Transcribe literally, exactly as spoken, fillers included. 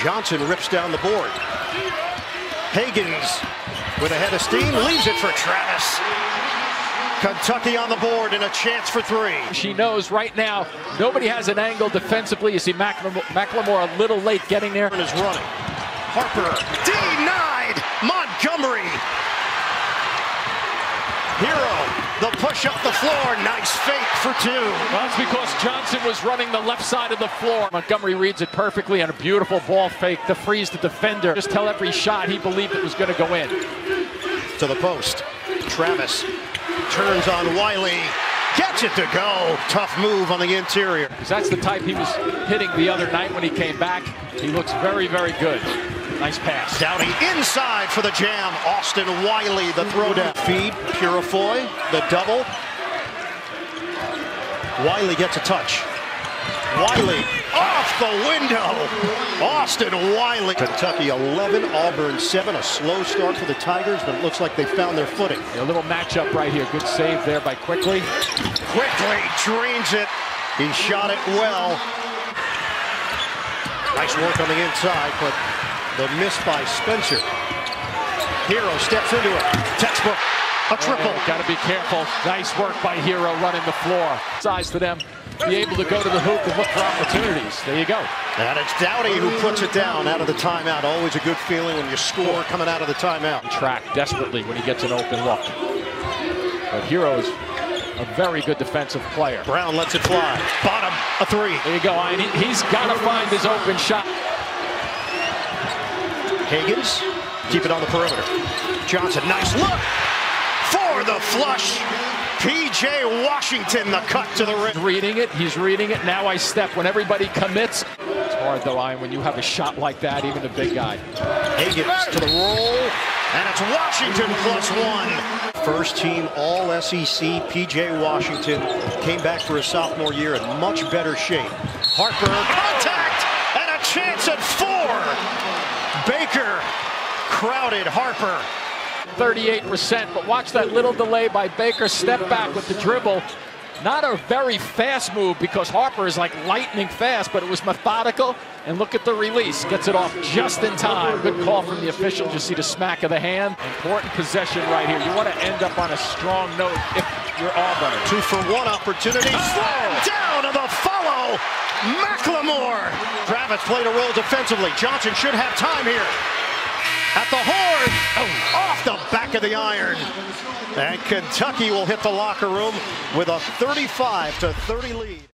Johnson rips down the board. Higgins with a head of steam leaves it for Travis. Kentucky on the board and a chance for three. She knows right now nobody has an angle defensively. You see McLemore, McLemore a little late getting there. Is running. Harper denied. Montgomery. Herro, the push up the floor, nice fake for two. Well, that's because Johnson was running the left side of the floor. Montgomery reads it perfectly and a beautiful ball fake to freeze the defender. Just tell every shot he believed it was going to go in. To the post, Travis turns on Wiley, gets it to go. Tough move on the interior. Because that's the type he was hitting the other night when he came back. He looks very, very good. Nice pass. Dowdy inside for the jam. Austin Wiley, the throwdown. Feed, Purifoy, the double. Wiley gets a touch. Wiley off the window. Austin Wiley. Kentucky eleven, Auburn seven. A slow start for the Tigers, but it looks like they found their footing. A little matchup right here. Good save there by Quickley. Quickley drains it. He shot it well. Nice work on the inside, but the miss by Spencer. Herro steps into it. Textbook. A triple. Oh, gotta be careful. Nice work by Herro running the floor. Size for them. Be able to go to the hoop and look for opportunities. There you go. And it's Dowdy who puts it down out of the timeout. Always a good feeling when you score coming out of the timeout. Track desperately when he gets an open look. But Herro's a very good defensive player. Brown lets it fly. Bottom, a three. There you go. I mean, he's gotta find his open shot. Higgins, keep it on the perimeter. Johnson, nice look for the flush. P J. Washington, the cut to the rim. Reading it, he's reading it. Now I step when everybody commits. It's hard, though, Ian, when you have a shot like that, even the big guy. Higgins to the roll, and it's Washington plus one. First team All S E C, P J. Washington came back for his sophomore year in much better shape. Harper, contact, and a chance at four. Baker crowded Harper. thirty-eight percent, but watch that little delay by Baker. Step back with the dribble. Not a very fast move because Harper is like lightning fast, but it was methodical. And look at the release. Gets it off just in time. Good call from the official. You see the smack of the hand. Important possession right here. You want to end up on a strong note if you're Auburn. Two for one opportunity. Oh. Down to the follow. McLemore. Travis played a role defensively. Johnson should have time here. At the horn. Oh. Off the back of the iron. And Kentucky will hit the locker room with a thirty-five to thirty lead.